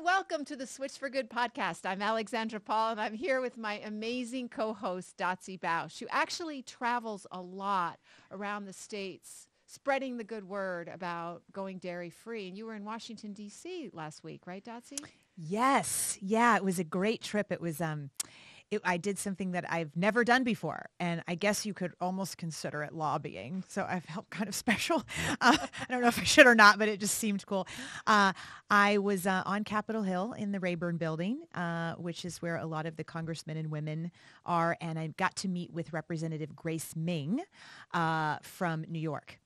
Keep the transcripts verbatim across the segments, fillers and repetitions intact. and welcome to the Switch for Good podcast. I'm Alexandra Paul, and I'm here with my amazing co-host, Dotsie Bausch, who actually travels a lot around the states, spreading the good word about going dairy-free. And you were in Washington, D C last week, right, Dotsie? Yes. Yeah, it was a great trip. It was... um. It, I did something that I've never done before, and I guess you could almost consider it lobbying. So I felt kind of special. Uh, I don't know if I should or not, but it just seemed cool. Uh, I was uh, on Capitol Hill in the Rayburn Building, uh, which is where a lot of the congressmen and women are, and I got to meet with Representative Grace Meng uh, from New York.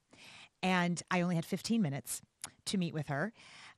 And I only had fifteen minutes to meet with her.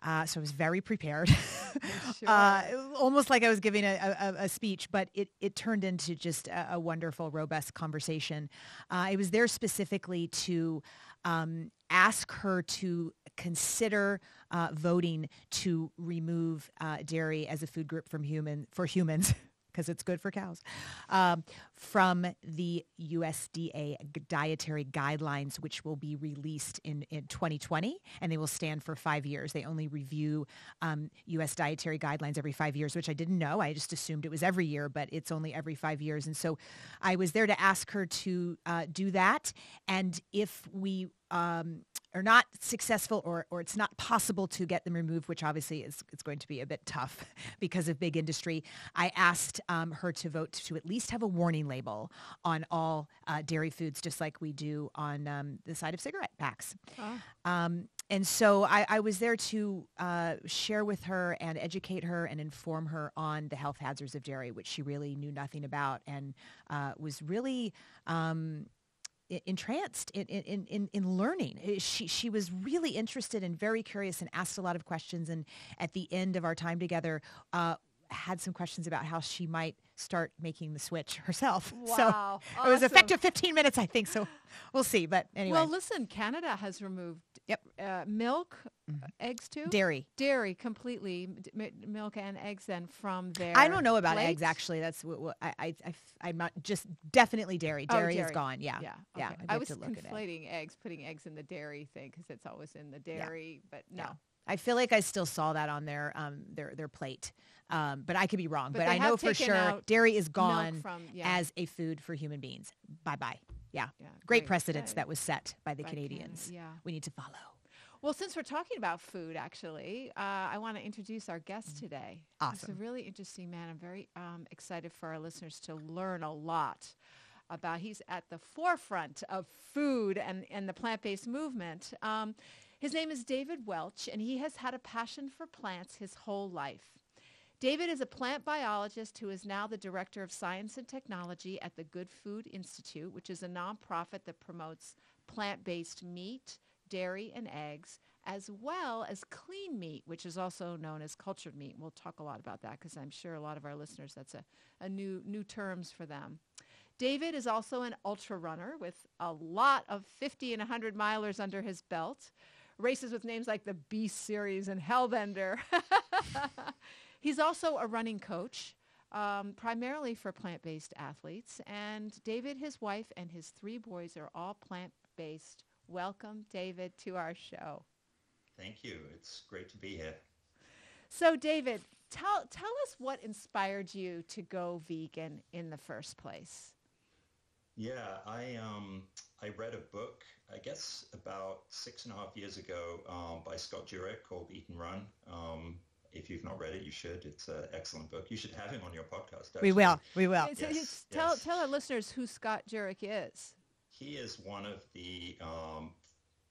Uh, so I was very prepared, sure. uh, almost like I was giving a, a, a speech, but it, it turned into just a, a wonderful, robust conversation. Uh, I was there specifically to um, ask her to consider uh, voting to remove uh, dairy as a food group from human for humans, because it's good for cows, um, from the U S D A dietary guidelines, which will be released in, in twenty twenty, and they will stand for five years. They only review um, U S dietary guidelines every five years, which I didn't know. I just assumed it was every year, but it's only every five years. And so I was there to ask her to uh, do that. And if we... Um, are not successful or or it's not possible to get them removed, which obviously is it's going to be a bit tough because of big industry. I asked um, her to vote to at least have a warning label on all uh, dairy foods, just like we do on um, the side of cigarette packs. Oh. Um, and so I, I was there to uh, share with her and educate her and inform her on the health hazards of dairy, which she really knew nothing about and uh, was really... Um, entranced in, in, in, in learning. She she was really interested and very curious and asked a lot of questions, and at the end of our time together uh, had some questions about how she might start making the switch herself. Wow. So awesome. It was effective fifteen minutes, I think, so we'll see. But anyway. Well, listen, Canada has removed yep. uh, milk, mm-hmm. eggs too? Dairy. Dairy completely, m- milk and eggs then from there. I don't know about plate. Eggs, actually. That's what, what I, I, I, I'm not, just definitely dairy. Dairy, oh, dairy. Is gone, yeah. yeah. yeah. Okay. I was to look conflating eggs, putting eggs in the dairy thing, because it's always in the dairy, yeah. but no. Yeah. I feel like I still saw that on their um, their their plate, um, but I could be wrong. But, but I know for sure dairy is gone from, yeah. as a food for human beings. Bye bye. Yeah, yeah great, great precedence that was set by the by Canadians. Canada, yeah, we need to follow. Well, since we're talking about food, actually, uh, I want to introduce our guest today. Awesome, he's a really interesting man. I'm very um, excited for our listeners to learn a lot about. He's at the forefront of food and and the plant-based movement. Um, His name is David Welch, and he has had a passion for plants his whole life. David is a plant biologist who is now the director of science and technology at the Good Food Institute, which is a nonprofit that promotes plant-based meat, dairy, and eggs, as well as clean meat, which is also known as cultured meat. We'll talk a lot about that because I'm sure a lot of our listeners, that's a, a new new terms for them. David is also an ultra runner with a lot of fifty and one hundred milers under his belt. Races with names like the Beast Series and Hellbender. He's also a running coach, um, primarily for plant-based athletes. And David, his wife, and his three boys are all plant-based. Welcome, David, to our show. Thank you. It's great to be here. So, David, tell tell us what inspired you to go vegan in the first place. Yeah, I um I read a book, I guess about six and a half years ago, um, by Scott Jurek called Eat and Run. Um, if you've not read it, you should. It's an excellent book. You should have him on your podcast. Actually. We will. We will. Yes, it's, it's, tell yes. tell our listeners who Scott Jurek is. He is one of the um,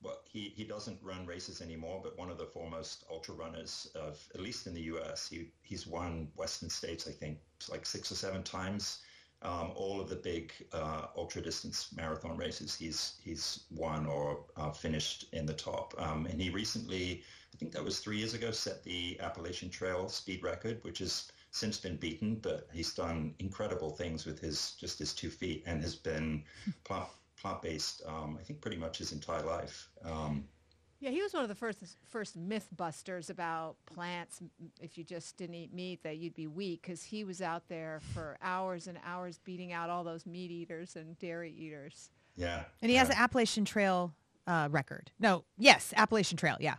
well, he he doesn't run races anymore, but one of the foremost ultra runners of at least in the U S. He he's won Western States, I think, like six or seven times. Um, all of the big uh, ultra-distance marathon races he's he's won or uh, finished in the top. Um, and he recently, I think that was three years ago, set the Appalachian Trail speed record, which has since been beaten, but he's done incredible things with his just his two feet and has been plant, plant-based, um, I think, pretty much his entire life. Um, Yeah, he was one of the first first mythbusters about plants. If you just didn't eat meat, that you'd be weak, because he was out there for hours and hours beating out all those meat eaters and dairy eaters. Yeah. And he yeah. has an Appalachian Trail uh, record. No, yes, Appalachian Trail, yeah.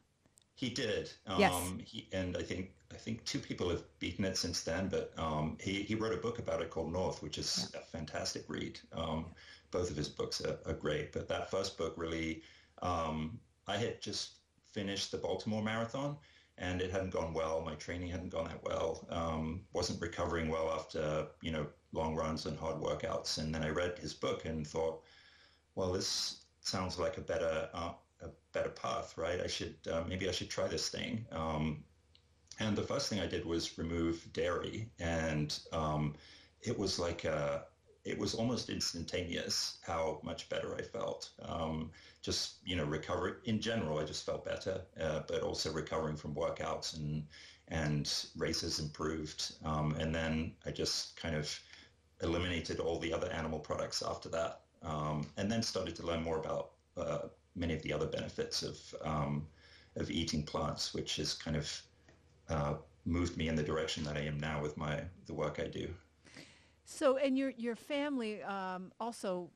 He did. Um, yes. He, and I think I think two people have beaten it since then, but um, he, he wrote a book about it called North, which is yeah. a fantastic read. Um, yeah. Both of his books are, are great, but that first book really, um, I had just finished the Baltimore Marathon, and it hadn't gone well. My training hadn't gone that well. Um, wasn't recovering well after, you know, long runs and hard workouts. And then I read his book and thought, well, this sounds like a better uh, a better path, right? I should uh, maybe I should try this thing. Um, and the first thing I did was remove dairy, and um, it was like a it was almost instantaneous how much better I felt. Um, just, you know, recovering in general, I just felt better, uh, but also recovering from workouts and and races improved. Um, and then I just kind of eliminated all the other animal products after that, um, and then started to learn more about uh, many of the other benefits of um, of eating plants, which has kind of uh, moved me in the direction that I am now with my the work I do. So, and your your family um, also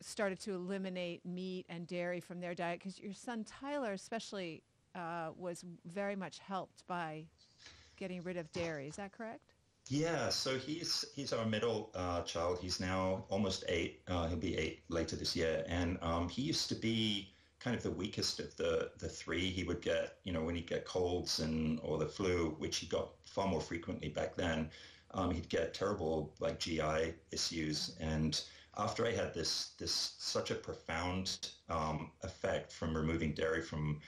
started to eliminate meat and dairy from their diet, because your son Tyler especially uh, was very much helped by getting rid of dairy. Is that correct? Yeah. So he's he's our middle uh, child. He's now almost eight. Uh, he'll be eight later this year. And um, he used to be kind of the weakest of the the three. He would get, you know, when he'd get colds and or the flu, which he got far more frequently back then. Um, he'd get terrible, like, G I issues. And after I had this, this such a profound um, effect from removing dairy from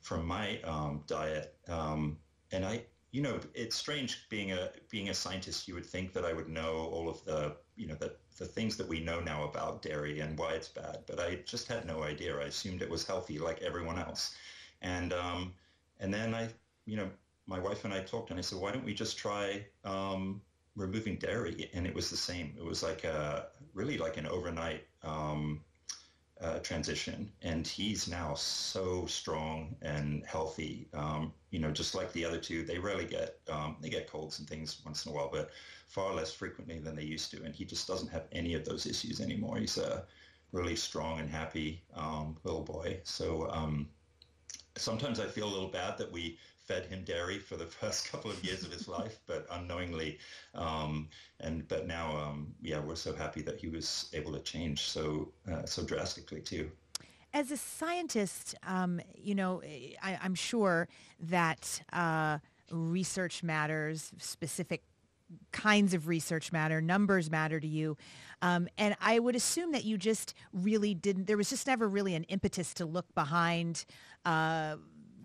from my um, diet, um, and I, you know, it's strange being a being a scientist. You would think that I would know all of the, you know, the, the things that we know now about dairy and why it's bad, but I just had no idea. I assumed it was healthy, like everyone else. And um, and then I, you know, my wife and I talked, and I said, why don't we just try um, removing dairy? And it was the same. It was like a, really like an overnight um, uh, transition. And he's now so strong and healthy. Um, you know, just like the other two, they rarely get, um, they get colds and things once in a while, but far less frequently than they used to. And he just doesn't have any of those issues anymore. He's a really strong and happy um, little boy. So um, sometimes I feel a little bad that we fed him dairy for the first couple of years of his life, but unknowingly, um, and but now, um, yeah, we're so happy that he was able to change so uh, so drastically too. As a scientist, um, you know, I, I'm sure that uh, research matters, specific kinds of research matter, numbers matter to you, um, and I would assume that you just really didn't. There was just never really an impetus to look behind Uh,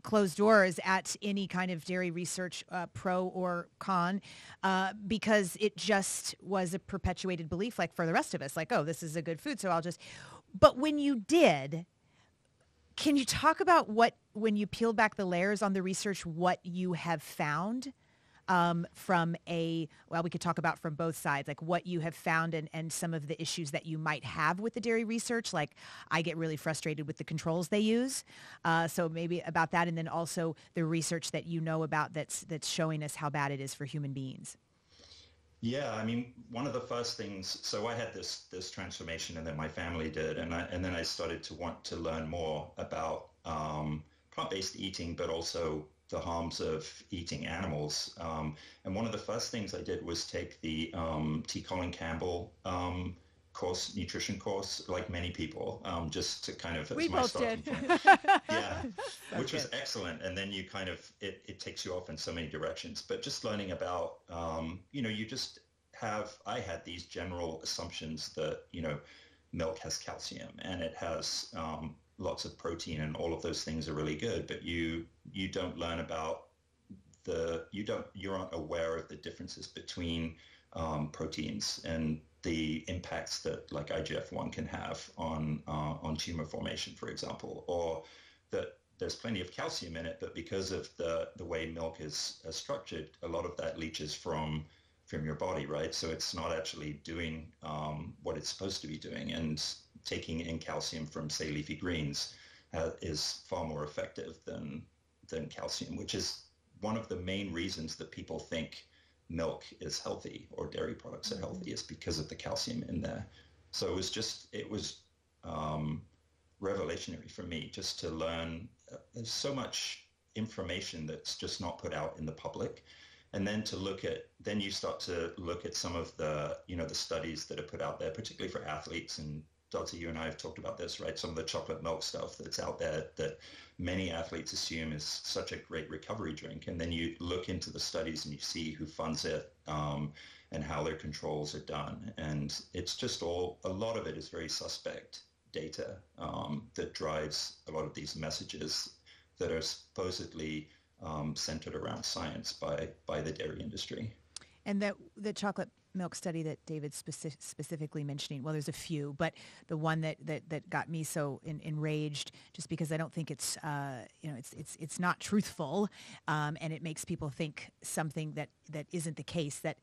closed doors at any kind of dairy research, uh, pro or con, uh, because it just was a perpetuated belief, like for the rest of us, like, oh, this is a good food, so I'll just. But when you did, can you talk about what, when you peel back the layers on the research, what you have found um, from a, well, we could talk about from both sides, like what you have found and, and some of the issues that you might have with the dairy research. Like, I get really frustrated with the controls they use. Uh, so maybe about that. And then also the research that you know about that's, that's showing us how bad it is for human beings. Yeah. I mean, one of the first things, so I had this, this transformation, and then my family did. And I, and then I started to want to learn more about, um, plant-based eating, but also the harms of eating animals. Um, and one of the first things I did was take the um, T. Colin Campbell um, course, nutrition course, like many people, um, just to kind of, that's we my both starting did. Point. Yeah, which was excellent. And then you kind of, it, it takes you off in so many directions, but just learning about, um, you know, you just have, I had these general assumptions that, you know, milk has calcium and it has, um, lots of protein, and all of those things are really good, but you you don't learn about the you don't you aren't aware of the differences between um, proteins and the impacts that, like, I G F one can have on uh, on tumor formation, for example, or that there's plenty of calcium in it, but because of the the way milk is uh, structured, a lot of that leaches from from your body, right? So it's not actually doing um, what it's supposed to be doing, and taking in calcium from, say, leafy greens uh, is far more effective than than calcium, which is one of the main reasons that people think milk is healthy or dairy products are healthy, is because of the calcium in there. So it was just, it was um, revolutionary for me just to learn. Uh, there's so much information that's just not put out in the public. And then to look at, then you start to look at some of the, you know, the studies that are put out there, particularly for athletes. And Dottie, you and I have talked about this, right? Some of the chocolate milk stuff that's out there that many athletes assume is such a great recovery drink. And then you look into the studies and you see who funds it um, and how their controls are done. And it's just all, a lot of it is very suspect data um, that drives a lot of these messages that are supposedly Um, centered around science by by the dairy industry. And that the chocolate milk study that David's specific, specifically mentioning, well, there's a few, but the one that that, that got me so in, enraged, just because I don't think it's uh, you know it's it's it's not truthful, um, and it makes people think something that that isn't the case, that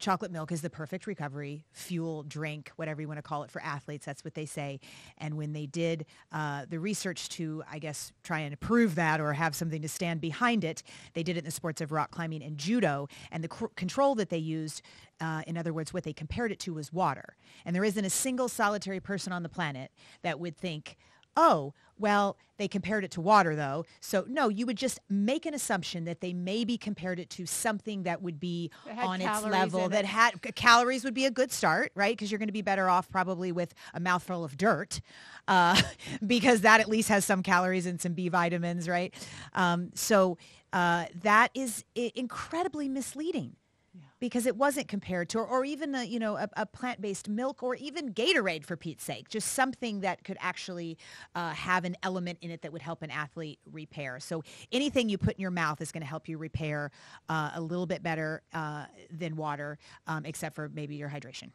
chocolate milk is the perfect recovery fuel, drink, whatever you want to call it, for athletes. That's what they say. And when they did uh, the research to, I guess, try and prove that or have something to stand behind it, they did it in the sports of rock climbing and judo. And the cr- control that they used, uh, in other words, what they compared it to was water. And there isn't a single solitary person on the planet that would think, oh, well, they compared it to water, though. So, no, you would just make an assumption that they maybe compared it to something that would be on its level, that had calories would be a good start, right? Because you're going to be better off probably with a mouthful of dirt uh, because that at least has some calories and some B vitamins, right? Um, so uh, that is incredibly misleading. Yeah. Because it wasn't compared to, or, or even a, you know, a, a plant-based milk, or even Gatorade, for Pete's sake, just something that could actually uh, have an element in it that would help an athlete repair. So anything you put in your mouth is going to help you repair uh, a little bit better uh, than water, um, except for maybe your hydration.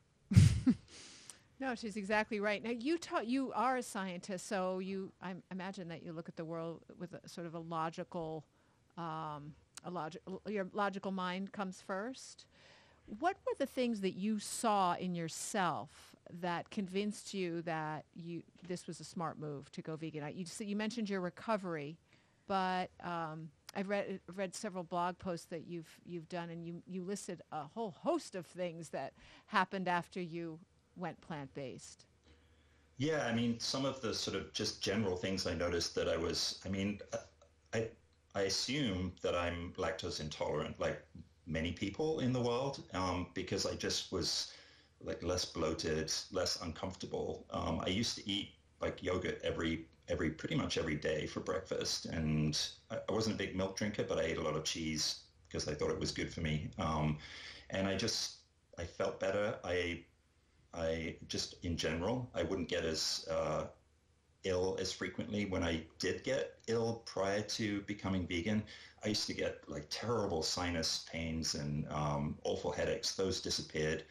No, she's exactly right. Now, you ta- you are a scientist, so you I imagine that you look at the world with a, sort of a logical. Um, A log- your logical mind comes first. What were the things that you saw in yourself that convinced you that you this was a smart move to go vegan? I, you, you mentioned your recovery, but um, I've read read several blog posts that you've you've done, and you you listed a whole host of things that happened after you went plant-based. Yeah, I mean, some of the sort of just general things I noticed that I was, I mean, I. I I assume that I'm lactose intolerant, like many people in the world, um, because I just was like less bloated, less uncomfortable. Um, I used to eat like yogurt every, every pretty much every day for breakfast. And I, I wasn't a big milk drinker, but I ate a lot of cheese because I thought it was good for me. Um, and I just, I felt better. I, I just, in general, I wouldn't get as, uh, ill as frequently. When I did get ill prior to becoming vegan, I used to get like terrible sinus pains and um, awful headaches. Those disappeared.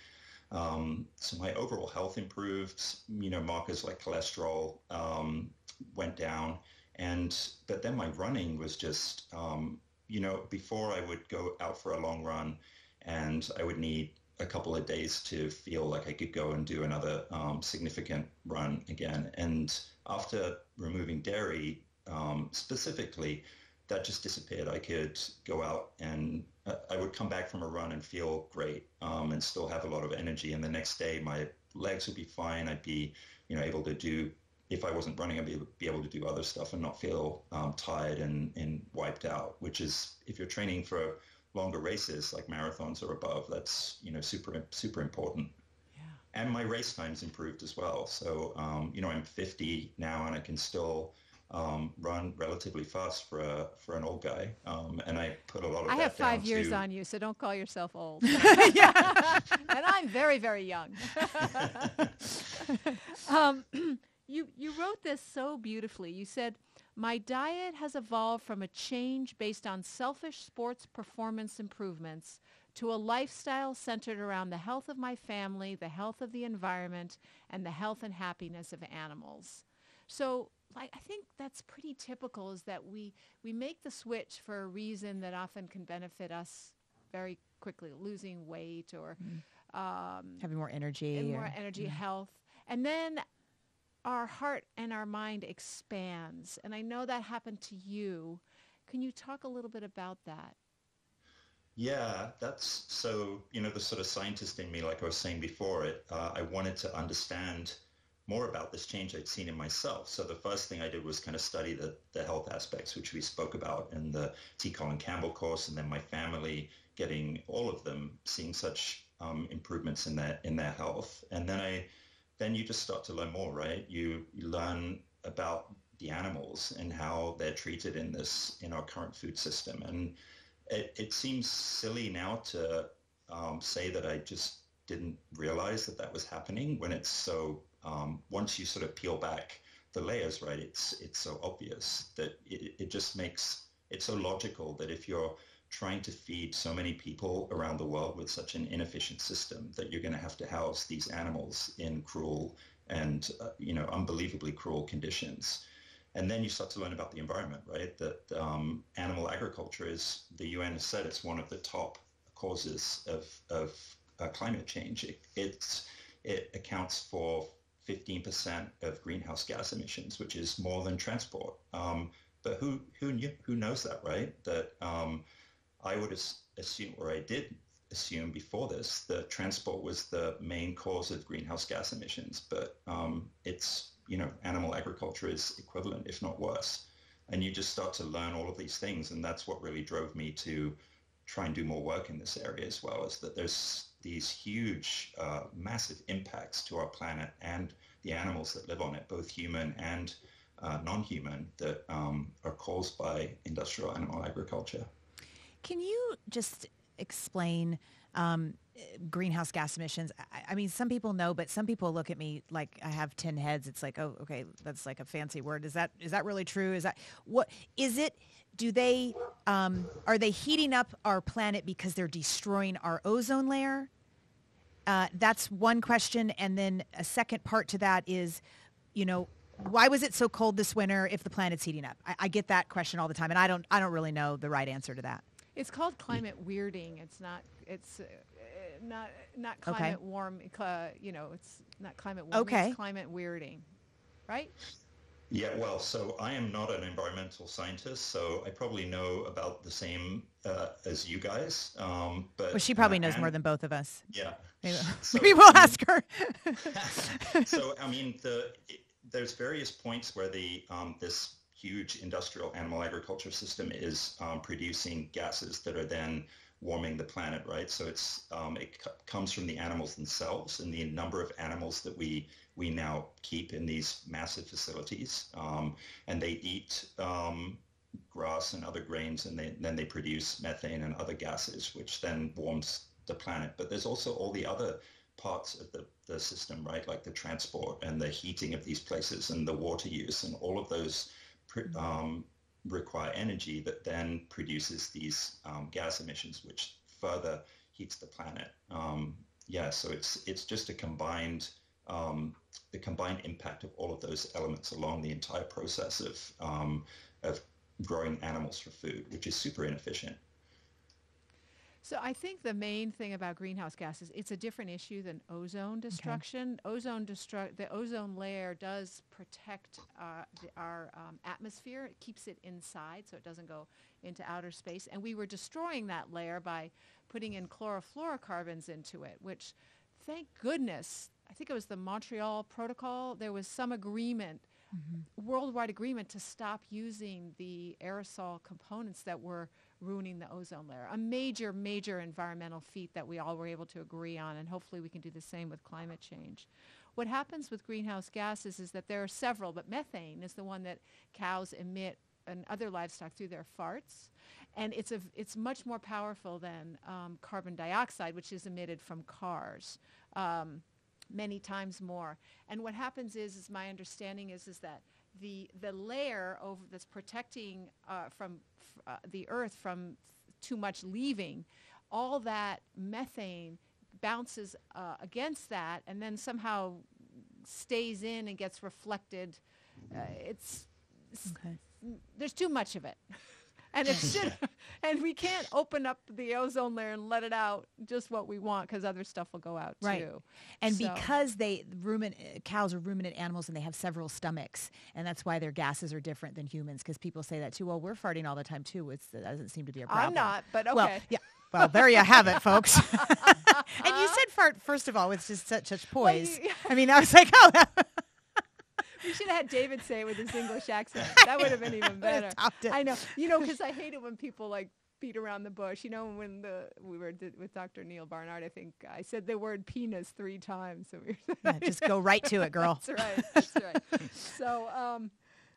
Um, so my overall health improved, you know, markers like cholesterol um, went down. And, but then my running was just, um, you know, before I would go out for a long run and I would need a couple of days to feel like I could go and do another um, significant run again. And after removing dairy um, specifically, that just disappeared. I could go out and uh, I would come back from a run and feel great um, and still have a lot of energy. And the next day my legs would be fine. I'd be, you know, able to do, if I wasn't running, I'd be, be able to do other stuff and not feel um, tired and, and wiped out, which is, if you're training for longer races like marathons or above, that's, you know, super, super important. Yeah. And my race times improved as well. So, um, you know, I'm fifty now and I can still um, run relatively fast for a, for an old guy. Um, and I put a lot of I that have five down years to... on you, so don't call yourself old. And I'm very, very young. um, you, you wrote this so beautifully. You said, "My diet has evolved from a change based on selfish sports performance improvements to a lifestyle centered around the health of my family, the health of the environment, and the health and happiness of animals." So like, I think that's pretty typical, is that we, we make the switch for a reason that often can benefit us very quickly, losing weight or mm-hmm. um, having more energy, and more energy, yeah. health. And then our heart and our mind expands. And I know that happened to you. Can you talk a little bit about that? Yeah, that's so, you know, the sort of scientist in me, like I was saying before, it, uh, I wanted to understand more about this change I'd seen in myself. So the first thing I did was kind of study the, the health aspects, which we spoke about in the T. Colin Campbell course, and then my family getting all of them, seeing such um, improvements in their, in their health. And then I, then you just start to learn more, right? You, you learn about the animals and how they're treated in this, in our current food system. And it, it seems silly now to um, say that I just didn't realize that that was happening when it's so, um, once you sort of peel back the layers, right, it's, it's so obvious that it, it just makes, it's so logical that if you're trying to feed so many people around the world with such an inefficient system, that you're going to have to house these animals in cruel and, uh, you know, unbelievably cruel conditions. And then you start to learn about the environment, right? That um, animal agriculture is, the U N has said, it's one of the top causes of, of uh, climate change. It, it's, it accounts for fifteen percent of greenhouse gas emissions, which is more than transport. Um, but who who knew, who knows that, right? That um, I would assume, or I did assume before this, that transport was the main cause of greenhouse gas emissions. But um, it's, you know, animal agriculture is equivalent, if not worse. And you just start to learn all of these things. And that's what really drove me to try and do more work in this area as well, is that there's these huge, uh, massive impacts to our planet and the animals that live on it, both human and uh, non-human, that um, are caused by industrial animal agriculture. Can you just explain um, greenhouse gas emissions? I, I mean, some people know, but some people look at me like I have ten heads. It's like, oh, okay, that's like a fancy word. Is that is that really true? Is that what is it? Do they um, are they heating up our planet because they're destroying our ozone layer? Uh, that's one question, and then a second part to that is, you know, why was it so cold this winter if the planet's heating up? I, I get that question all the time, and I don't I don't really know the right answer to that. It's called climate weirding. It's not. It's uh, not not climate okay. warm. Uh, you know, it's not climate warming. Okay. It's climate weirding, right? Yeah. Well, so I am not an environmental scientist, so I probably know about the same uh, as you guys. Um, but well, she probably uh, knows and, more than both of us. Yeah. Maybe, so, maybe we'll ask her. So I mean, the it, there's various points where the um, this. huge industrial animal agriculture system is um, producing gases that are then warming the planet, right? So it's um, it c- comes from the animals themselves and the number of animals that we we now keep in these massive facilities, um, and they eat um, grass and other grains, and they, then they produce methane and other gases, which then warms the planet. But there's also all the other parts of the, the system, right? Like the transport and the heating of these places and the water use and all of those Um, require energy that then produces these um, gas emissions, which further heats the planet. Um, yeah, so it's it's just a combined um, the combined impact of all of those elements along the entire process of um, of growing animals for food, which is super inefficient. So I think the main thing about greenhouse gases, it's a different issue than ozone destruction. Okay. Ozone destru- the ozone layer does protect uh, the, our um, atmosphere. It keeps it inside so it doesn't go into outer space. And we were destroying that layer by putting in chlorofluorocarbons into it, which, thank goodness, I think it was the Montreal Protocol, there was some agreement, mm-hmm. worldwide agreement to stop using the aerosol components that were ruining the ozone layer, a major, major environmental feat that we all were able to agree on, and hopefully we can do the same with climate change. What happens with greenhouse gases is that there are several, but methane is the one that cows emit and other livestock through their farts, and it's a it's much more powerful than um, carbon dioxide, which is emitted from cars, um, many times more. And what happens is, is my understanding is, is that the the layer over that's protecting uh, from f- uh, the earth from f- too much leaving, all that methane bounces uh, against that and then somehow stays in and gets reflected. Uh, it's okay. s- there's too much of it, and it should, and we can't open up the ozone layer and let it out just what we want, because other stuff will go out right. too. And so. because they rumin- cows are ruminant animals and they have several stomachs, and that's why their gases are different than humans, because people say that too. Well, we're farting all the time too. It's, that doesn't seem to be a problem. I'm not, but okay. Well, yeah. Well, there you have it, folks. And you said fart, first of all, with just such, such poise. Well, you, yeah. I mean, I was like, oh. You should have had David say it with his English accent. That would have been even better. I know. You know, because I hate it when people, like, beat around the bush. You know, when the we were did, with Doctor Neil Barnard, I think I said the word penis three times. So we were yeah, just go right to it, girl. That's right. That's right. So, um,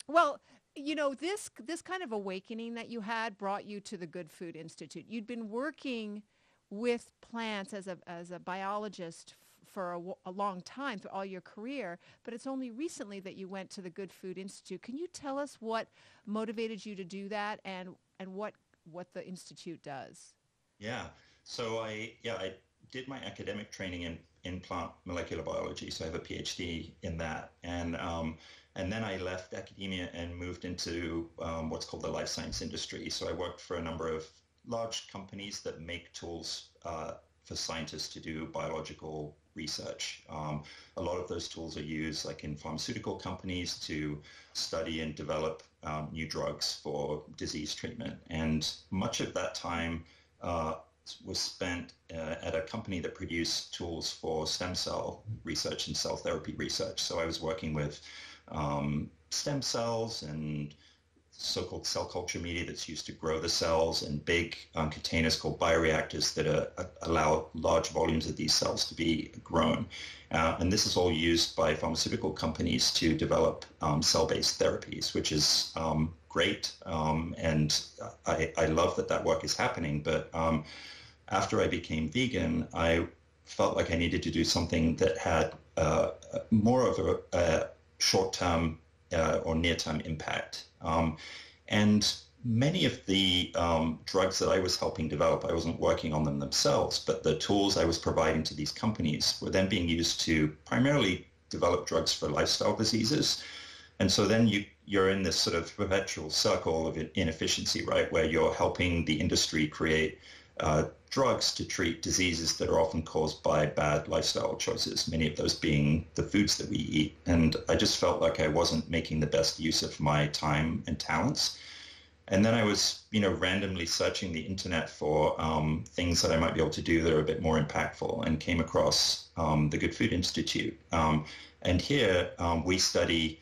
well, you know, this this kind of awakening that you had brought you to the Good Food Institute. You'd been working with plants as a as a biologist for a, w- a long time, through all your career, but it's only recently that you went to the Good Food Institute. Can you tell us what motivated you to do that, and and what what the Institute does? Yeah, so I yeah I did my academic training in, in plant molecular biology, so I have a PhD in that, and um, and then I left academia and moved into um, what's called the life science industry. So I worked for a number of large companies that make tools uh, for scientists to do biological research. Um, a lot of those tools are used, like in pharmaceutical companies, to study and develop um, new drugs for disease treatment. And much of that time uh, was spent uh, at a company that produced tools for stem cell research and cell therapy research. So I was working with um, stem cells and so-called cell culture media that's used to grow the cells, and big um, containers called bioreactors that are, uh, allow large volumes of these cells to be grown. Uh, and this is all used by pharmaceutical companies to develop um, cell-based therapies, which is um, great. Um, and I, I love that that work is happening. But um, after I became vegan, I felt like I needed to do something that had uh, more of a, a short-term Uh, or near-term impact. Um, and many of the um, drugs that I was helping develop, I wasn't working on them themselves, but the tools I was providing to these companies were then being used to primarily develop drugs for lifestyle diseases. And so then you, you're in this sort of perpetual circle of inefficiency, right, where you're helping the industry create uh, drugs to treat diseases that are often caused by bad lifestyle choices, many of those being the foods that we eat. And I just felt like I wasn't making the best use of my time and talents. And then I was, you know, randomly searching the internet for um, things that I might be able to do that are a bit more impactful, and came across um, the Good Food Institute. Um, and here um, we study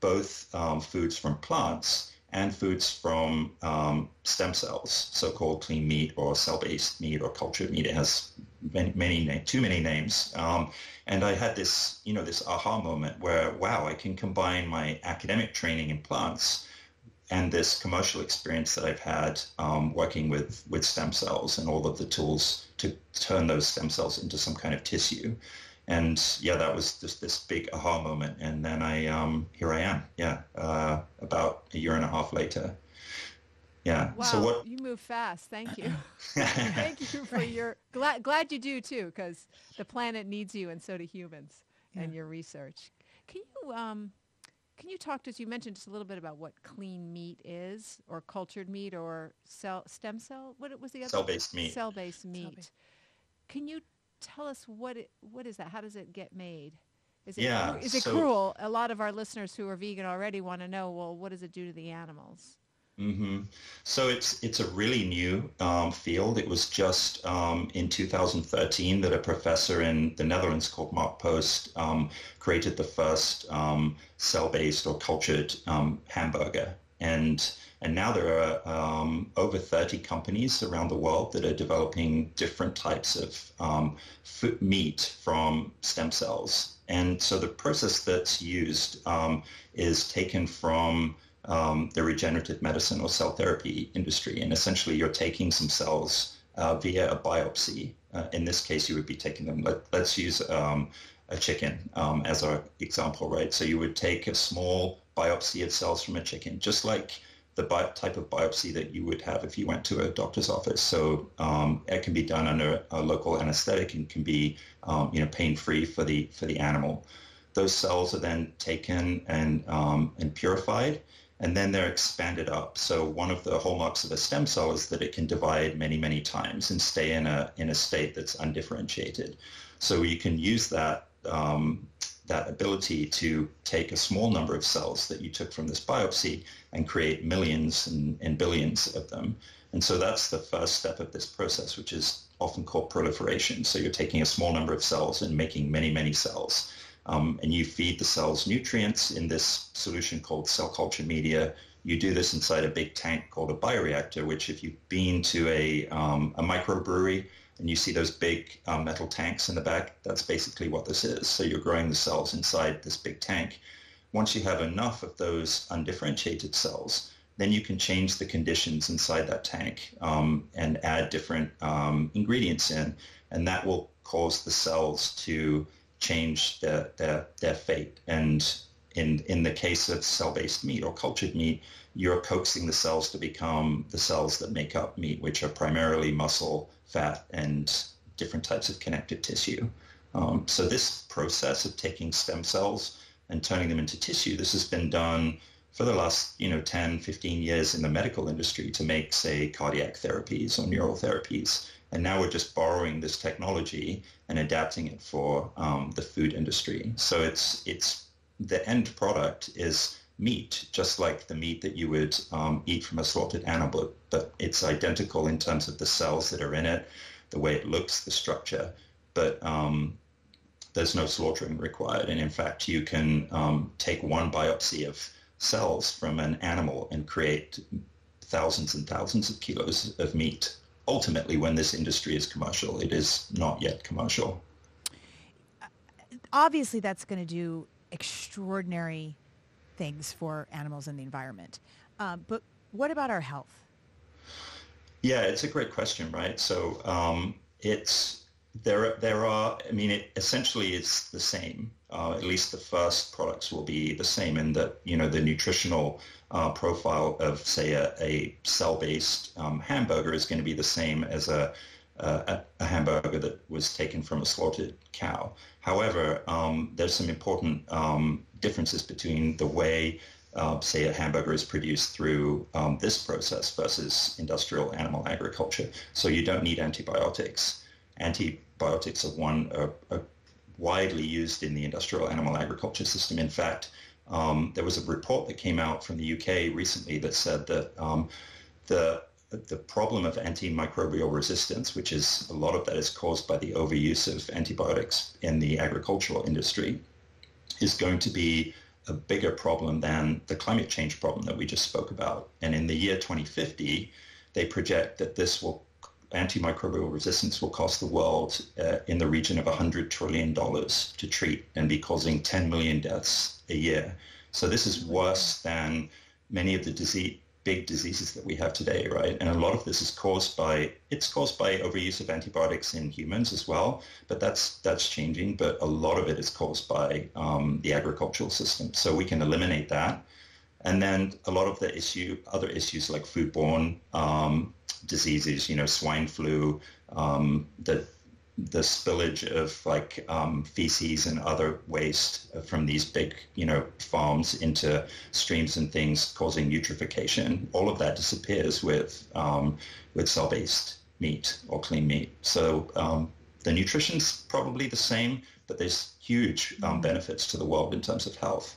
both um, foods from plants and foods from um, stem cells, so-called clean meat or cell-based meat or cultured meat. It has many, many na- too many names. Um, and I had this, you know, this aha moment where, wow, I can combine my academic training in plants and this commercial experience that I've had um, working with, with stem cells and all of the tools to turn those stem cells into some kind of tissue. And yeah, that was just this big aha moment. And then I, um, here I am. Yeah. Uh, about a year and a half later. Yeah. Wow. So what, you move fast. Thank you. Thank you for your, glad, glad you do too, because the planet needs you, and so do humans, yeah, and your research. Can you, um, can you talk to us? You mentioned just a little bit about what clean meat is, or cultured meat, or cell stem cell. What was the other? Cell-based meat. Cell-based meat. Cell-based. Can you tell us what it, what is that? How does it get made? Is it, yeah, cru- is it so cruel? A lot of our listeners who are vegan already want to know, well, what does it do to the animals? Mm-hmm. So it's it's a really new um, field. It was just um, in two thousand thirteen that a professor in the Netherlands called Mark Post um, created the first um, cell-based or cultured um, hamburger. And and now there are um, over thirty companies around the world that are developing different types of um, food, meat from stem cells. And so the process that's used um, is taken from um, the regenerative medicine or cell therapy industry. And essentially you're taking some cells uh, via a biopsy. Uh, in this case, you would be taking them, let, let's use um, a chicken um, as our example, right? So you would take a small biopsy of cells from a chicken, just like the bi- type of biopsy that you would have if you went to a doctor's office. So um, it can be done under a local anesthetic and can be, um, you know, pain-free for the for the animal. Those cells are then taken and um, and purified, and then they're expanded up. So one of the hallmarks of a stem cell is that it can divide many, many times and stay in a in a state that's undifferentiated. So you can use that. Um, that ability to take a small number of cells that you took from this biopsy and create millions and, and billions of them. And so that's the first step of this process, which is often called proliferation. So you're taking a small number of cells and making many, many cells. um, and you feed the cells nutrients in this solution called cell culture media. You do this inside a big tank called a bioreactor, which if you've been to a, um, a microbrewery and you see those big um, metal tanks in the back, that's basically what this is. So you're growing the cells inside this big tank. Once you have enough of those undifferentiated cells, then you can change the conditions inside that tank um, and add different um, ingredients in, and that will cause the cells to change their, their, their fate. And in, in the case of cell-based meat or cultured meat, you're coaxing the cells to become the cells that make up meat, which are primarily muscle, fat, and different types of connective tissue. Um, so this process of taking stem cells and turning them into tissue, this has been done for the last, you know, ten, fifteen years in the medical industry to make, say, cardiac therapies or neural therapies. And now we're just borrowing this technology and adapting it for um, the food industry. So it's it's the end product is meat, just like the meat that you would um, eat from a slaughtered animal, but it's identical in terms of the cells that are in it, the way it looks, the structure. But um, there's no slaughtering required. And in fact, you can um, take one biopsy of cells from an animal and create thousands and thousands of kilos of meat. Ultimately, when this industry is commercial, it is not yet commercial. Obviously, that's going to do extraordinary things for animals and the environment. Um, but what about our health? Yeah, it's a great question, right? So um, it's there. There are. I mean, it essentially it's the same. Uh, at least the first products will be the same in that, you know, the nutritional uh, profile of, say, a, a cell-based um, hamburger is going to be the same as a, a, a hamburger that was taken from a slaughtered cow. However, um, there's some important um, differences between the way, uh, say, a hamburger is produced through um, this process versus industrial animal agriculture. So you don't need antibiotics. Antibiotics are one... Are, are widely used in the industrial animal agriculture system. In fact, um, there was a report that came out from the U K recently that said that um, the the problem of antimicrobial resistance, which is a lot of that is caused by the overuse of antibiotics in the agricultural industry, is going to be a bigger problem than the climate change problem that we just spoke about. And in the year twenty fifty, they project that this will antimicrobial resistance will cost the world uh, in the region of one hundred trillion dollars to treat and be causing ten million deaths a year. So this is worse than many of the disease, big diseases that we have today, right? And a lot of this is caused by, it's caused by overuse of antibiotics in humans as well, but that's, that's changing. But a lot of it is caused by um, the agricultural system. So we can eliminate that. And then a lot of the issue, other issues like foodborne um, diseases, you know, swine flu, um, the the spillage of like um, feces and other waste from these big, you know, farms into streams and things causing eutrophication. All of that disappears with um, with cell-based meat or clean meat. So um, the nutrition's probably the same, but there's huge um, benefits to the world in terms of health.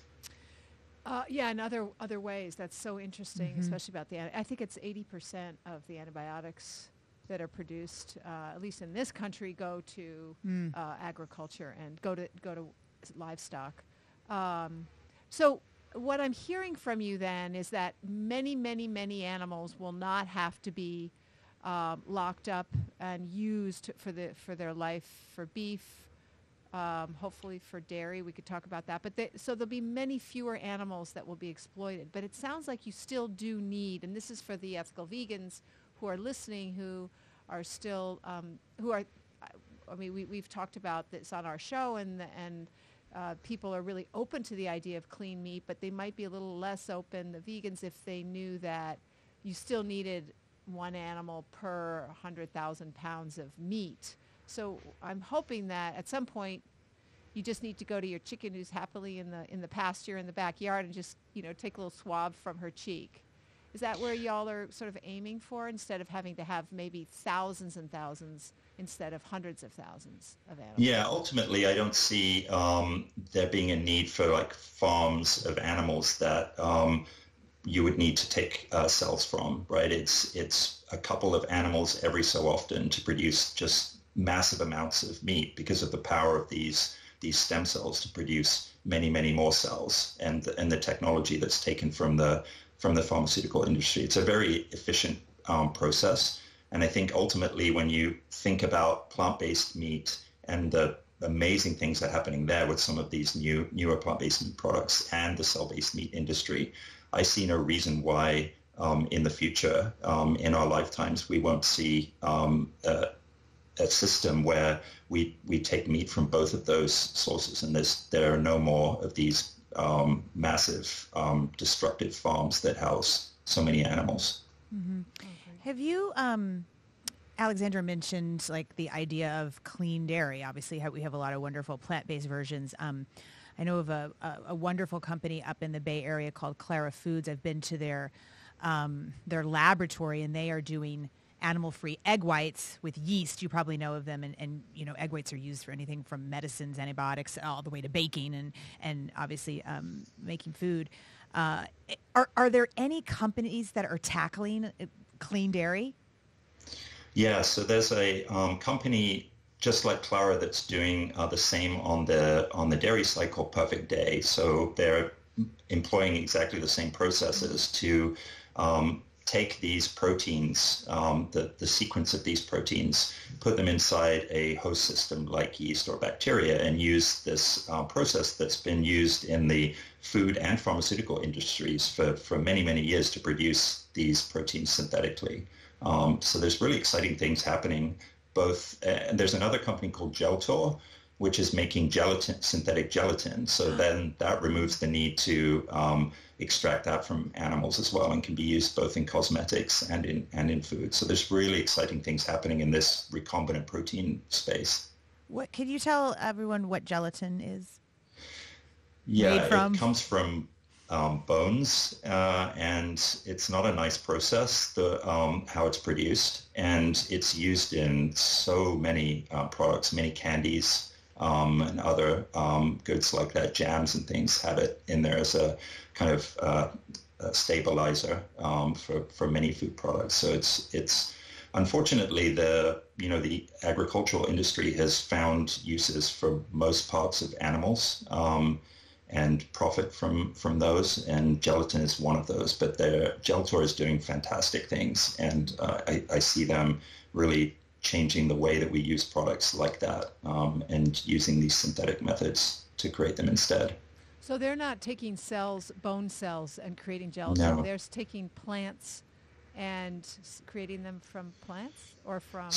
Uh, yeah, in other other ways. That's so interesting, mm-hmm. especially about the... I think it's eighty percent of the antibiotics that are produced, uh, at least in this country, go to mm. uh, agriculture and go to go to livestock. Um, so what I'm hearing from you then is that many, many, many animals will not have to be um, locked up and used for the for their life for beef. Um, hopefully for dairy, we could talk about that. But they, so there'll be many fewer animals that will be exploited. But it sounds like you still do need, and this is for the ethical vegans who are listening, who are still, um, who are, I mean, we, we've talked about this on our show, and and uh, people are really open to the idea of clean meat, but they might be a little less open, the vegans, if they knew that you still needed one animal per one hundred thousand pounds of meat. So I'm hoping that at some point you just need to go to your chicken who's happily in the in the pasture in the backyard and just, you know, take a little swab from her cheek. Is that where y'all are sort of aiming for, instead of having to have maybe thousands and thousands instead of hundreds of thousands of animals? Yeah, ultimately I don't see um, there being a need for like farms of animals that um, you would need to take uh, cells from, right? It's, it's a couple of animals every so often to produce just massive amounts of meat because of the power of these these stem cells to produce many, many more cells, and and the technology that's taken from the from the pharmaceutical industry. It's a very efficient um, process. And I think ultimately when you think about plant-based meat and the amazing things that are happening there with some of these new newer plant-based meat products and the cell-based meat industry, I see no reason why um, in the future, um, in our lifetimes, we won't see um, a, a system where we we take meat from both of those sources, and there's, there are no more of these um, massive um, destructive farms that house so many animals. Mm-hmm. Have you... Um... Alexandra mentioned like the idea of clean dairy. Obviously, we have a lot of wonderful plant-based versions. Um, I know of a, a, a wonderful company up in the Bay Area called Clara Foods. I've been to their um, their laboratory, and they are doing animal-free egg whites with yeast. You probably know of them, and, and you know egg whites are used for anything from medicines, antibiotics, all the way to baking, and and obviously um, making food. Uh, are are there any companies that are tackling clean dairy? Yeah, so there's a um, company just like Clara that's doing uh, the same on the on the dairy side called Perfect Day. So they're employing exactly the same processes to um, take these proteins, um, the, the sequence of these proteins, put them inside a host system like yeast or bacteria, and use this uh, process that's been used in the food and pharmaceutical industries for, for many, many years to produce these proteins synthetically. Um, so there's really exciting things happening. Both, and uh, there's another company called Geltor, which is making gelatin, synthetic gelatin. So then that removes the need to um, extract that from animals as well, and can be used both in cosmetics and in and in food. So there's really exciting things happening in this recombinant protein space. What could you tell everyone what gelatin is? Yeah, it comes from. Um, bones, uh, and it's not a nice process, the, um, how it's produced, and it's used in so many uh, products, many candies um, and other um, goods like that, jams and things have it in there as a kind of uh, a stabilizer um, for, for many food products. So it's it's unfortunately the you know the agricultural industry has found uses for most parts of animals. Um, and profit from, from those, and gelatin is one of those. But their Geltor is doing fantastic things, and uh, I, I see them really changing the way that we use products like that um, and using these synthetic methods to create them instead. So they're not taking cells, bone cells, and creating gelatin. No. They're taking plants and creating them from plants or from...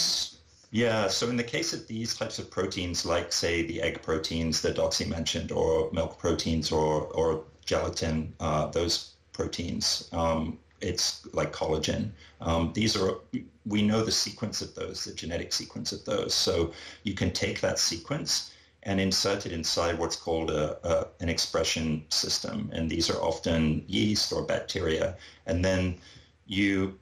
Yeah, so in the case of these types of proteins, like, say, the egg proteins that Dotsie mentioned, or milk proteins, or, or gelatin, uh, those proteins, um, it's like collagen. Um, these are, we know the sequence of those, the genetic sequence of those. So you can take that sequence and insert it inside what's called a, a, an expression system. And these are often yeast or bacteria. And then you...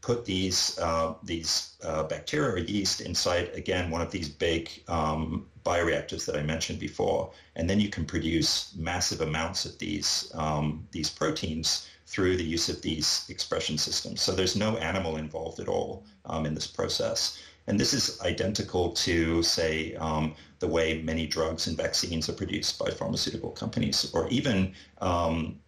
put these uh, these uh, bacteria or yeast inside, again, one of these big um, bioreactors that I mentioned before, and then you can produce massive amounts of these um, these proteins through the use of these expression systems. So there's no animal involved at all um, in this process. And this is identical to, say, um, the way many drugs and vaccines are produced by pharmaceutical companies, or even um,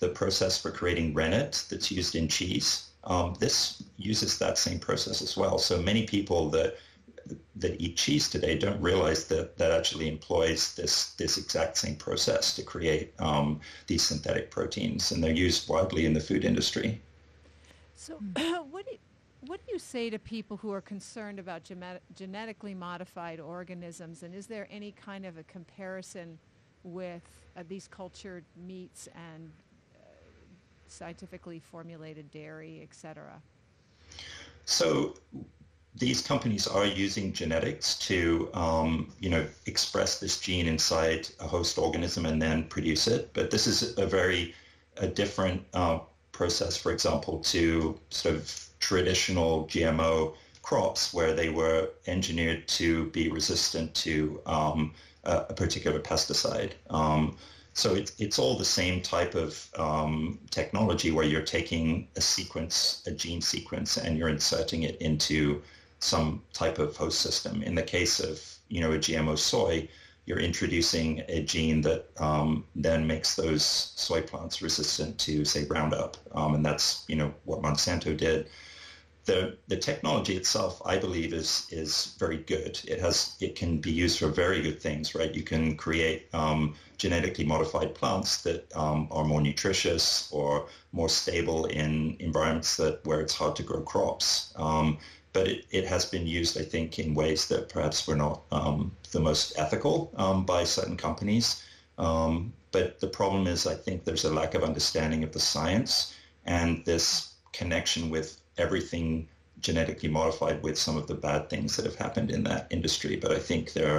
the process for creating rennet that's used in cheese. Um, this uses that same process as well. So many people that that eat cheese today don't realize that that actually employs this this exact same process to create um, these synthetic proteins, and they're used widely in the food industry. So uh, what do you, what do you say to people who are concerned about gem- genetically modified organisms, and is there any kind of a comparison with uh, these cultured meats and scientifically formulated dairy, et cetera? So these companies are using genetics to, um, you know, express this gene inside a host organism and then produce it. But this is a very a different uh, process, for example, to sort of traditional G M O crops where they were engineered to be resistant to um, a, a particular pesticide. Um, So it's, it's all the same type of um, technology where you're taking a sequence, a gene sequence, and you're inserting it into some type of host system. In the case of, you know, a G M O soy, you're introducing a gene that um, then makes those soy plants resistant to, say, Roundup. Um, and that's, you know, what Monsanto did. The the technology itself, I believe, is is very good. It has it can be used for very good things, right? You can create um, genetically modified plants that um, are more nutritious or more stable in environments that where it's hard to grow crops. Um, but it, it has been used, I think, in ways that perhaps were not um, the most ethical um, by certain companies. Um, but the problem is, I think, there's a lack of understanding of the science and this connection with everything genetically modified with some of the bad things that have happened in that industry. But I think there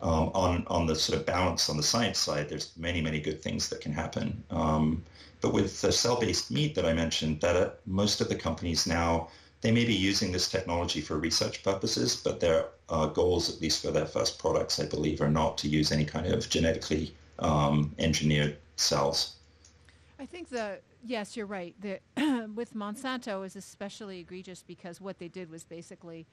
are, um, on, on the sort of balance on the science side, there's many, many good things that can happen. Um, but with the cell-based meat that I mentioned, that uh, most of the companies now, they may be using this technology for research purposes, but their uh, goals, at least for their first products, I believe, are not to use any kind of genetically um, engineered cells. I think the Yes, you're right. The, with Monsanto is especially egregious because what they did was basically,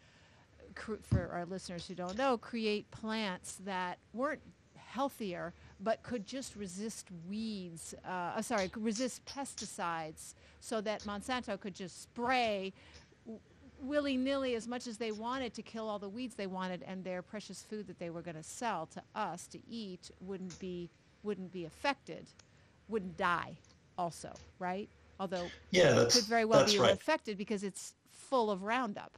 cr- for our listeners who don't know, create plants that weren't healthier but could just resist weeds, uh, oh, sorry, resist pesticides so that Monsanto could just spray w- willy-nilly as much as they wanted to kill all the weeds they wanted, and their precious food that they were going to sell to us to eat wouldn't be wouldn't be affected, wouldn't die. Also, right? Although yeah, it could very well be right. affected because it's full of Roundup.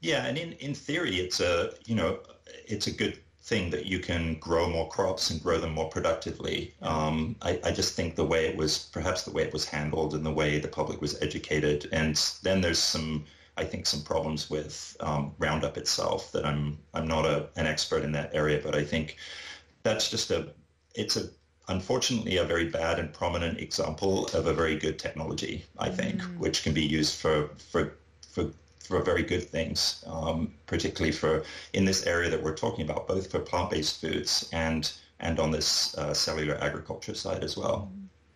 Yeah, and in, in theory, it's a you know it's a good thing that you can grow more crops and grow them more productively. Um, I, I just think the way it was, perhaps the way it was handled and the way the public was educated, and then there's some, I think, some problems with um, Roundup itself that I'm I'm not a, an expert in that area, but I think that's just a it's a. unfortunately, a very bad and prominent example of a very good technology, I think, mm. which can be used for for for, for very good things, um, particularly for in this area that we're talking about, both for plant-based foods and and on this uh, cellular agriculture side as well.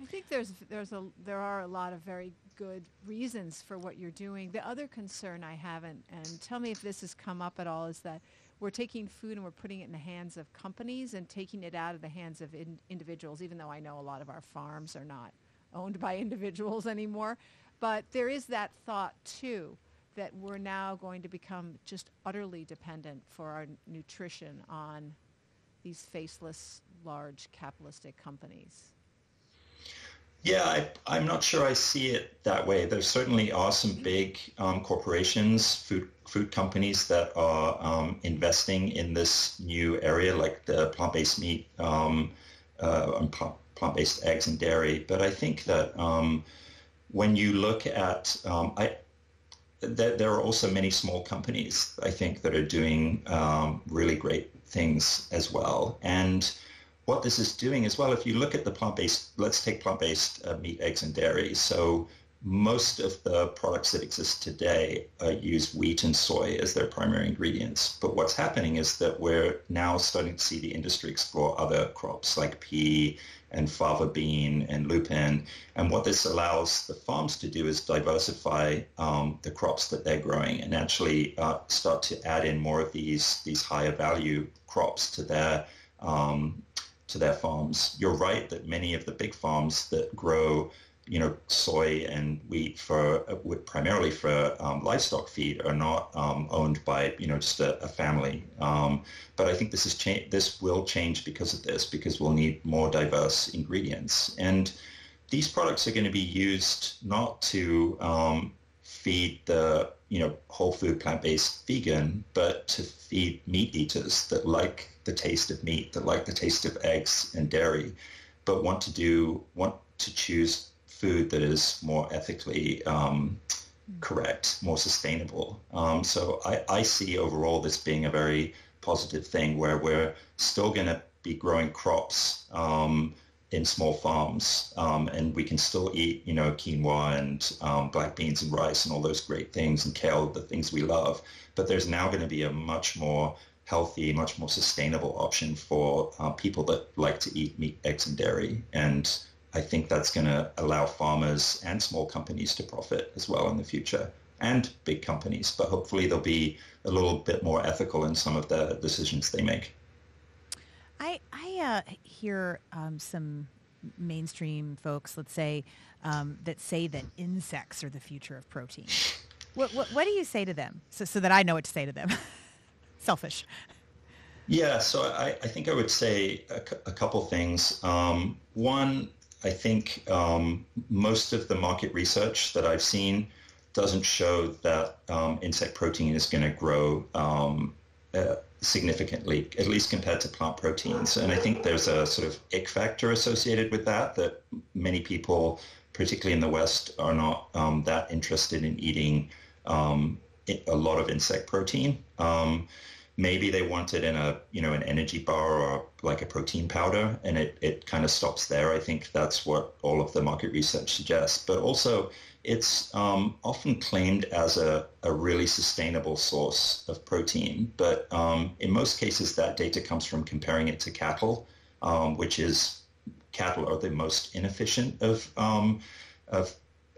I think there's there's a there are a lot of very good reasons for what you're doing. The other concern I have, and, and tell me if this has come up at all, is that we're taking food and we're putting it in the hands of companies and taking it out of the hands of in- individuals, even though I know a lot of our farms are not owned by individuals anymore. But there is that thought, too, that we're now going to become just utterly dependent for our nutrition on these faceless, large capitalistic companies. Yeah, I, I'm not sure I see it that way. There certainly are some big um, corporations, food food companies that are um, investing in this new area, like the plant-based meat um, uh, and plant-based eggs and dairy. But I think that um, when you look at, um, I th- there are also many small companies, I think, that are doing um, really great things as well. And what this is doing as well, if you look at the plant-based, let's take plant-based uh, meat, eggs, and dairy. So most of the products that exist today uh, use wheat and soy as their primary ingredients. But what's happening is that we're now starting to see the industry explore other crops like pea and fava bean and lupin. And what this allows the farms to do is diversify um, the crops that they're growing and actually uh, start to add in more of these, these higher value crops to their um to their farms. You're right that many of the big farms that grow, you know, soy and wheat for uh, primarily for um, livestock feed are not um, owned by, you know, just a, a family. Um, but I think this is cha- this will change because of this, because we'll need more diverse ingredients. And these products are going to be used not to um, feed the, you know, whole food plant-based vegan, but to feed meat eaters that like the taste of meat, that like the taste of eggs and dairy, but want to do want to choose food that is more ethically um, correct, more sustainable. Um, so I, I see overall this being a very positive thing, where we're still going to be growing crops um, in small farms, um, and we can still eat, you know, quinoa and um, black beans and rice and all those great things, and kale, the things we love. But there's now going to be a much more healthy, much more sustainable option for uh, people that like to eat meat, eggs, and dairy. And I think that's going to allow farmers and small companies to profit as well in the future, and big companies. But hopefully they'll be a little bit more ethical in some of the decisions they make. to hear um, some mainstream folks, let's say, um, that say that insects are the future of protein. What, what, what do you say to them, so, so that I know what to say to them? Selfish. Yeah, so I, I think I would say a, a couple things. Um, one, I think um, most of the market research that I've seen doesn't show that um, insect protein is going to grow um, uh, significantly, at least compared to plant proteins. And I think there's a sort of ick factor associated with that, that many people, particularly in the West, are not um, that interested in eating um, a lot of insect protein. Um, maybe they want it in a, you know, an energy bar or like a protein powder, and it, it kind of stops there. I think that's what all of the market research suggests. But also it's um, often claimed as a, a really sustainable source of protein. But um, in most cases, that data comes from comparing it to cattle, um, which is cattle are the most inefficient of um, of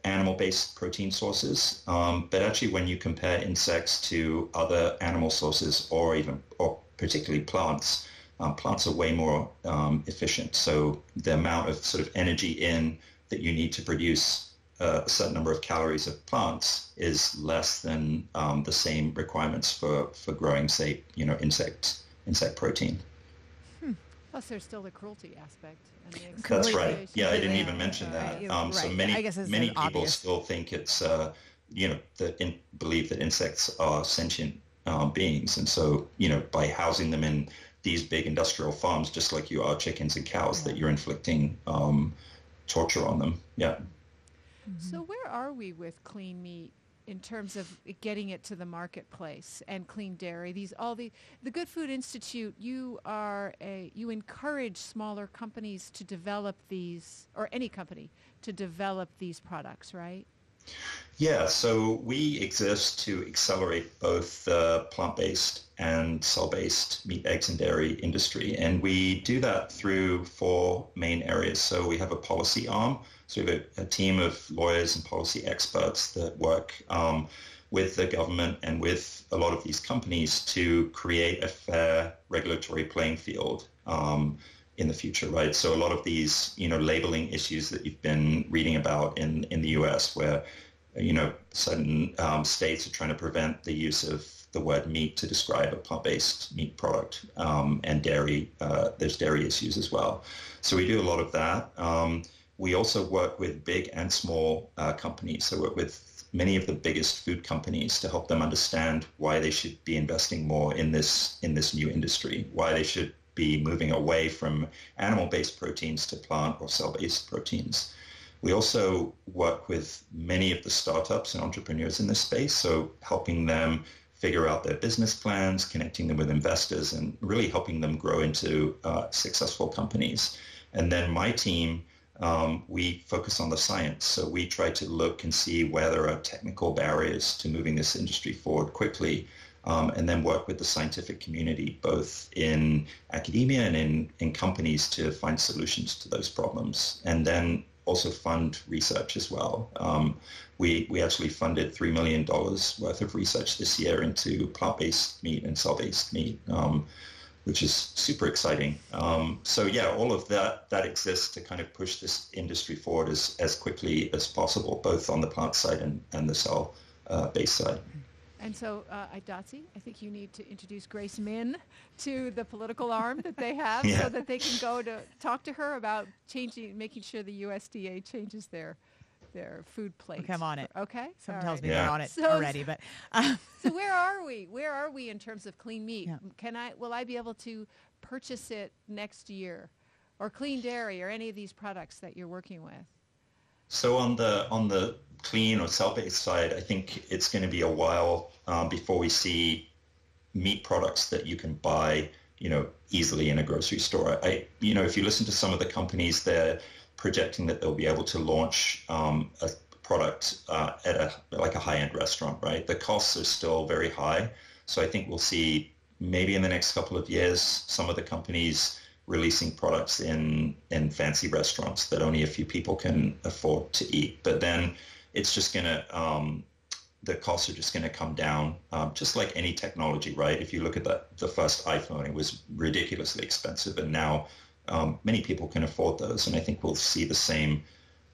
animal-based protein sources, um, but actually when you compare insects to other animal sources or even, or particularly plants, um, plants are way more um, efficient. So the amount of sort of energy in that you need to produce uh, a certain number of calories of plants is less than um, the same requirements for, for growing, say, you know, insect, insect protein. Hmm. Plus there's still the cruelty aspect. That's right. Yeah, I didn't even mention that. Um, so many many people still think it's, uh, you know, that in, believe that insects are sentient uh, beings. And so, you know, by housing them in these big industrial farms, just like you are chickens and cows, yeah. that you're inflicting um, torture on them. Yeah. Mm-hmm. So where are we with clean meat in terms of getting it to the marketplace, and clean dairy? These all the the Good Food Institute, you are a, you encourage smaller companies to develop these, or any company to develop these products, right? Yeah, so we exist to accelerate both the plant-based and cell-based meat, eggs, and dairy industry. And we do that through four main areas. So we have a policy arm. So we have a, a team of lawyers and policy experts that work um, with the government and with a lot of these companies to create a fair regulatory playing field um, in the future, right? So a lot of these, you know, labeling issues that you've been reading about in, in the U S where, you know, certain um, states are trying to prevent the use of the word meat to describe a plant-based meat product, um, and dairy, uh, there's dairy issues as well. So we do a lot of that. Um, We also work with big and small uh, companies. So we're with many of the biggest food companies to help them understand why they should be investing more in this in this new industry, why they should be moving away from animal-based proteins to plant or cell-based proteins. We also work with many of the startups and entrepreneurs in this space, so helping them figure out their business plans, connecting them with investors, and really helping them grow into uh, successful companies. And then my team, Um, we focus on the science. So we try to look and see where there are technical barriers to moving this industry forward quickly, um, and then work with the scientific community, both in academia and in, in companies, to find solutions to those problems, and then also fund research as well. Um, we, we actually funded three million dollars worth of research this year into plant-based meat and cell-based meat, um, which is super exciting. Um, so yeah, all of that that exists to kind of push this industry forward as, as quickly as possible, both on the plant side and, and the cell uh, base side. And so, uh, Dotsie, I think you need to introduce Grace Meng to the political arm that they have, yeah. so that they can go to talk to her about changing, making sure the U S D A changes their their food plate. Okay, I'm on it. Okay. Someone tells me they're on it already, but um. So where are we? Where are we in terms of clean meat? Yeah. Can I will I be able to purchase it next year, or clean dairy, or any of these products that you're working with? So on the on the clean or cell-based side, I think it's going to be a while um, before we see meat products that you can buy, you know, easily in a grocery store. I you know, if you listen to some of the companies there, projecting that they'll be able to launch um, a product uh, at a, like a high-end restaurant, right? The costs are still very high. So I think we'll see maybe in the next couple of years, some of the companies releasing products in, in fancy restaurants that only a few people can afford to eat. But then it's just going to, um, the costs are just going to come down, um, just like any technology, right? If you look at the, the first iPhone, it was ridiculously expensive, and now um, many people can afford those. And I think we'll see the same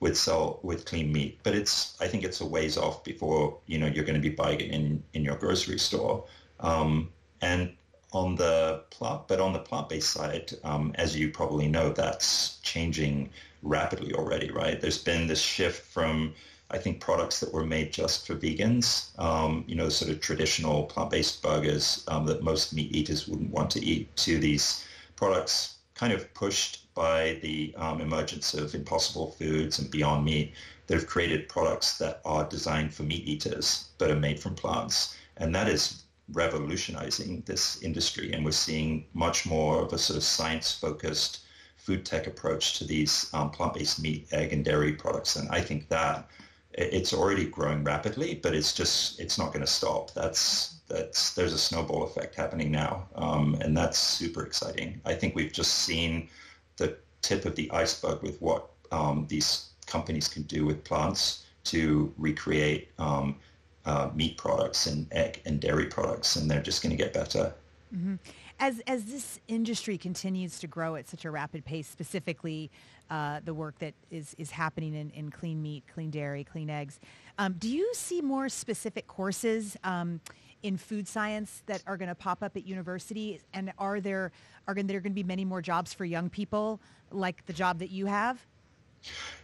with sell with clean meat. But it's I think it's a ways off before, you know, you're going to be buying it in, in your grocery store. Um, and on the plant, but on the plant-based side, um, as you probably know, that's changing rapidly already, right? There's been this shift from, I think, products that were made just for vegans, um, you know, sort of traditional plant-based burgers um, that most meat eaters wouldn't want to eat, to these products kind of pushed by the um, emergence of Impossible Foods and Beyond Meat that have created products that are designed for meat eaters but are made from plants. And that is revolutionizing this industry, and we're seeing much more of a sort of science-focused food tech approach to these um, plant-based meat, egg, and dairy products. And I think that it's already growing rapidly, but it's just it's not going to stop. That's that's there's a snowball effect happening now, um, and that's super exciting. I think we've just seen the tip of the iceberg with what um, these companies can do with plants to recreate Um, Uh, meat products and egg and dairy products, and they're just going to get better. Mm-hmm. As as this industry continues to grow at such a rapid pace, specifically uh, the work that is, is happening in, in clean meat, clean dairy, clean eggs, um, do you see more specific courses um, in food science that are going to pop up at universities? And are there are there going to be many more jobs for young people like the job that you have?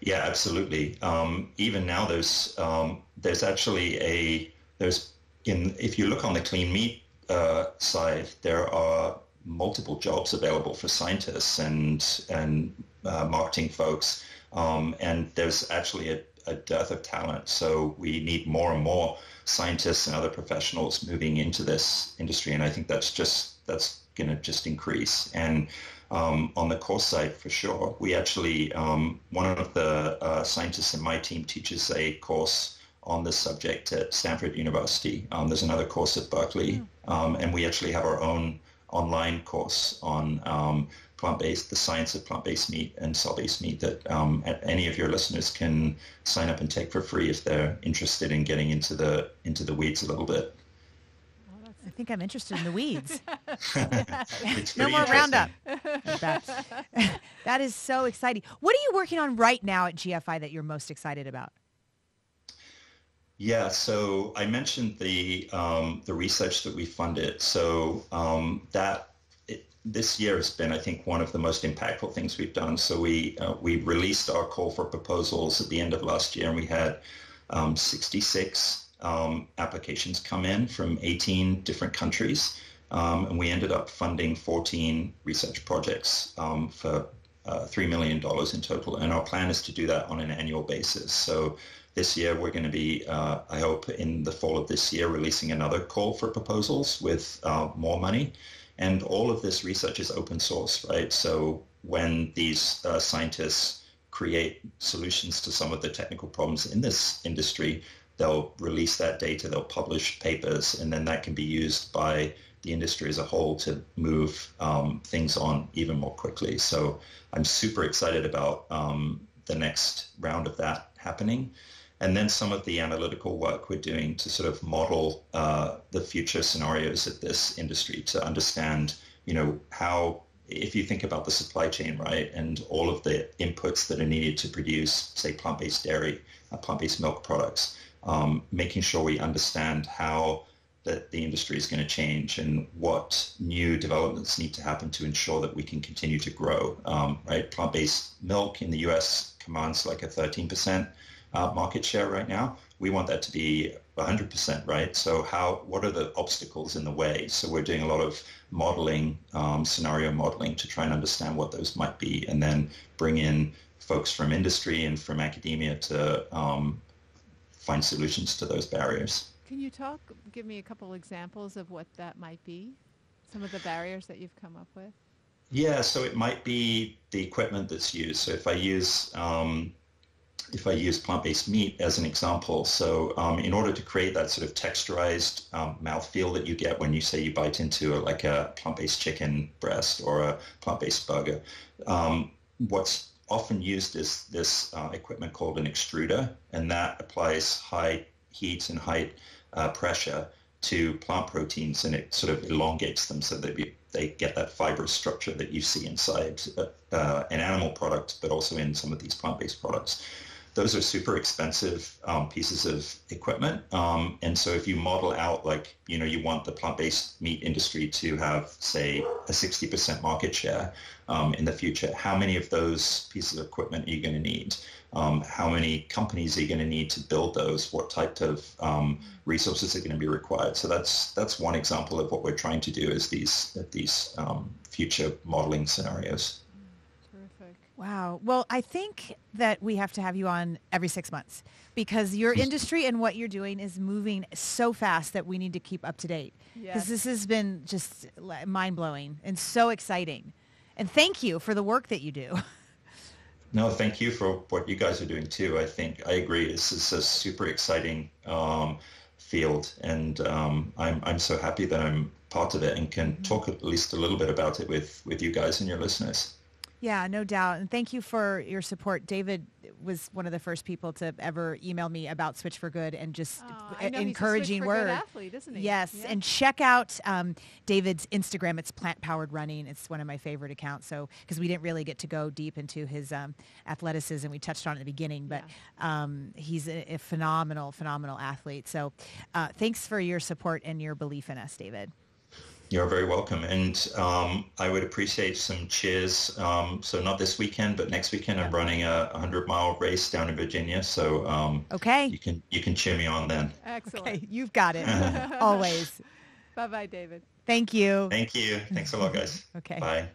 Yeah, absolutely. Um, even now, there's um, there's actually a there's in if you look on the clean meat uh, side, there are multiple jobs available for scientists and and uh, marketing folks, um, and there's actually a, a dearth of talent. So we need more and more scientists and other professionals moving into this industry, and I think that's just that's going to just increase. And Um, on the course side, for sure, we actually, um, one of the uh, scientists in my team teaches a course on this subject at Stanford University. Um, there's another course at Berkeley, um, and we actually have our own online course on um, plant-based, the science of plant-based meat and cell-based meat that um, any of your listeners can sign up and take for free if they're interested in getting into the into the weeds a little bit. I think I'm interested in the weeds. No more Roundup. That, that is so exciting. What are you working on right now at G F I that you're most excited about? Yeah, so I mentioned the um, the research that we funded. So um, that it, this year has been, I think, one of the most impactful things we've done. So we uh, we released our call for proposals at the end of last year, and we had um, sixty-six. Um, applications come in from eighteen different countries, um, and we ended up funding fourteen research projects um, for uh, three million dollars in total, and our plan is to do that on an annual basis. So this year we're going to be, uh, I hope in the fall of this year, releasing another call for proposals with uh, more money, and all of this research is open source, right? So when these uh, scientists create solutions to some of the technical problems in this industry, they'll release that data, they'll publish papers, and then that can be used by the industry as a whole to move um, things on even more quickly. So I'm super excited about um, the next round of that happening. And then some of the analytical work we're doing to sort of model uh, the future scenarios of this industry to understand, you know, how, if you think about the supply chain, right, and all of the inputs that are needed to produce, say, plant-based dairy, uh, plant-based milk products, Um, making sure we understand how that the industry is going to change and what new developments need to happen to ensure that we can continue to grow. Um, right, plant-based milk in the U S commands like a thirteen percent uh, market share right now. We want that to be one hundred percent, right? So how? What are the obstacles in the way? So we're doing a lot of modeling, um, scenario modeling, to try and understand what those might be, and then bring in folks from industry and from academia to Um, find solutions to those barriers. Can you talk, give me a couple examples of what that might be? Some of the barriers that you've come up with? Yeah, so it might be the equipment that's used. So if I use um, if I use plant-based meat as an example, so um, in order to create that sort of texturized um, mouthfeel that you get when you say you bite into a, like a plant-based chicken breast or a plant-based burger, um, what's often used is this uh, equipment called an extruder, and that applies high heat and high uh, pressure to plant proteins, and it sort of elongates them so that they, they get that fibrous structure that you see inside uh, an animal product, but also in some of these plant-based products. Those are super expensive um, pieces of equipment. Um, and so if you model out, like, you know, you want the plant-based meat industry to have, say, a sixty percent market share um, in the future, how many of those pieces of equipment are you going to need? Um, how many companies are you going to need to build those? What type of um, resources are going to be required? So that's that's one example of what we're trying to do, is these, these um, future modeling scenarios. Wow. Well, I think that we have to have you on every six months because your industry and what you're doing is moving so fast that we need to keep up to date. Yes. Because this has been just mind-blowing and so exciting. And thank you for the work that you do. No, thank you for what you guys are doing too. I think I agree. This is a super exciting um, field, and um, I'm, I'm so happy that I'm part of it and can mm-hmm. talk at least a little bit about it with, with you guys and your listeners. Yeah, no doubt. And thank you for your support. David was one of the first people to ever email me about Switch for Good and just oh, a- encouraging word. Athlete, isn't he? Yes. Yeah. And check out um, David's Instagram. It's Plant Powered Running. It's one of my favorite accounts. So, because we didn't really get to go deep into his um, athleticism. We touched on it at the beginning, but yeah. um, he's a, a phenomenal, phenomenal athlete. So uh, thanks for your support and your belief in us, David. You're very welcome, and um, I would appreciate some cheers. Um, so not this weekend, but next weekend I'm running a hundred-mile race down in Virginia. So um, okay, you can you can cheer me on then. Excellent, okay, you've got it always. Bye bye, David. Thank you. Thank you. Thanks a lot, guys. Okay. Bye.